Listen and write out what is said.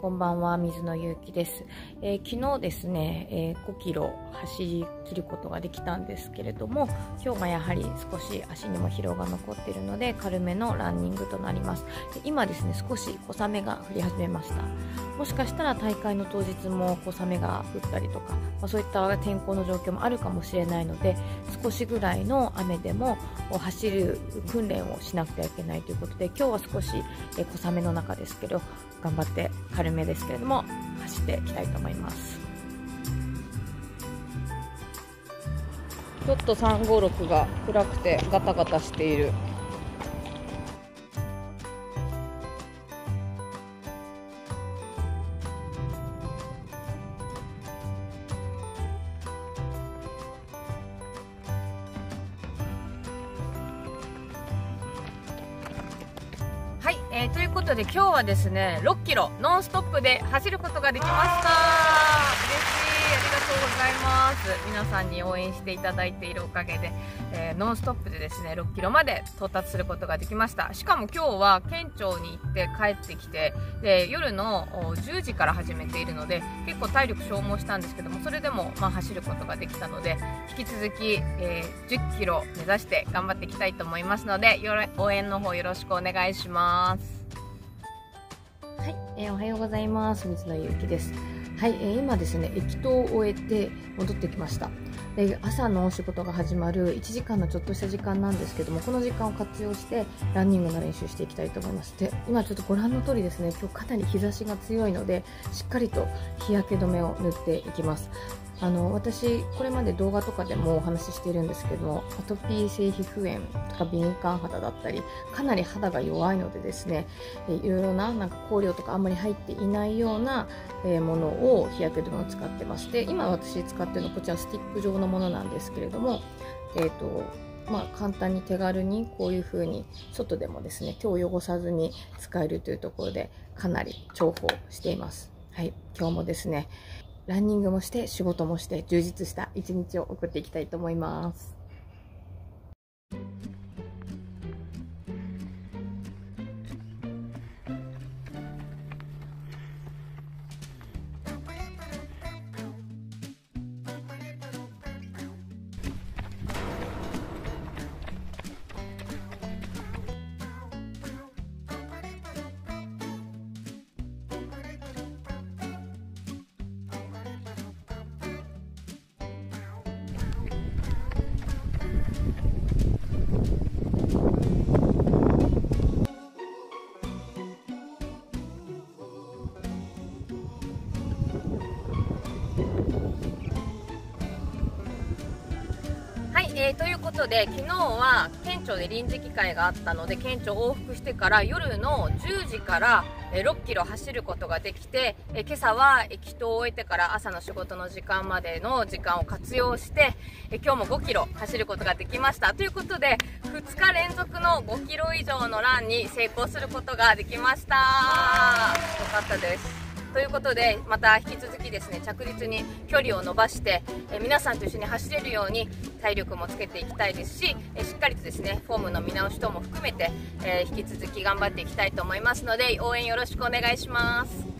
こんばんは、水野ゆうきです。昨日ですね、5キロ走り切ることができたんですけれども、今日がやはり少し足にも疲労が残っているので軽めのランニングとなります。今ですね、少し小雨が降り始めました。もしかしたら大会の当日も小雨が降ったりとか、そういった天候の状況もあるかもしれないので、少しぐらいの雨でも走る訓練をしなくてはいけないということで、今日は少し小雨の中ですけど頑張って軽めですけれども走っていきたいと思います。ちょっと356が暗くてガタガタしている。はい、ということで今日はですね6キロノンストップで走ることができました。嬉しい、ありがとうございます。皆さんに応援していただいているおかげで、ノンストップでですね6キロまで到達することができました。しかも今日は県庁に行って帰ってきて、で夜の10時から始めているので結構体力消耗したんですけども、それでも走ることができたので引き続き、10キロ目指して頑張っていきたいと思いますので、応援の方よろしくお願いします。はい、おはようございます。水野ゆうきです。はい、今ですね、駅頭を終えて戻ってきました。で、朝の仕事が始まる1時間のちょっとした時間なんですけども、この時間を活用してランニングの練習していきたいと思います。で、今ちょっとご覧の通りですね、今日かなり日差しが強いので、しっかりと日焼け止めを塗っていきます。私、これまで動画とかでもお話ししているんですけども、アトピー性皮膚炎とか敏感肌だったり、かなり肌が弱いのでですね、いろいろなんか香料とかあんまり入っていないようなものを日焼け止めを使ってまして、今私使っているのはこちらスティック状のものなんですけれども、簡単に手軽にこういう風に外でもですね手を汚さずに使えるというところでかなり重宝しています。はい、今日もですねランニングもして仕事もして充実した一日を送っていきたいと思います。ということで昨日は県庁で臨時議会があったので県庁往復してから夜の10時から6キロ走ることができて、今朝は駅頭を終えてから朝の仕事の時間までの時間を活用して今日も5キロ走ることができました。ということで2日連続の5キロ以上のランに成功することができました。よかったです。ということでまた引き続きですね着実に距離を伸ばして皆さんと一緒に走れるように体力もつけていきたいですし、しっかりとですねフォームの見直し等も含めて引き続き頑張っていきたいと思いますので応援よろしくお願いします。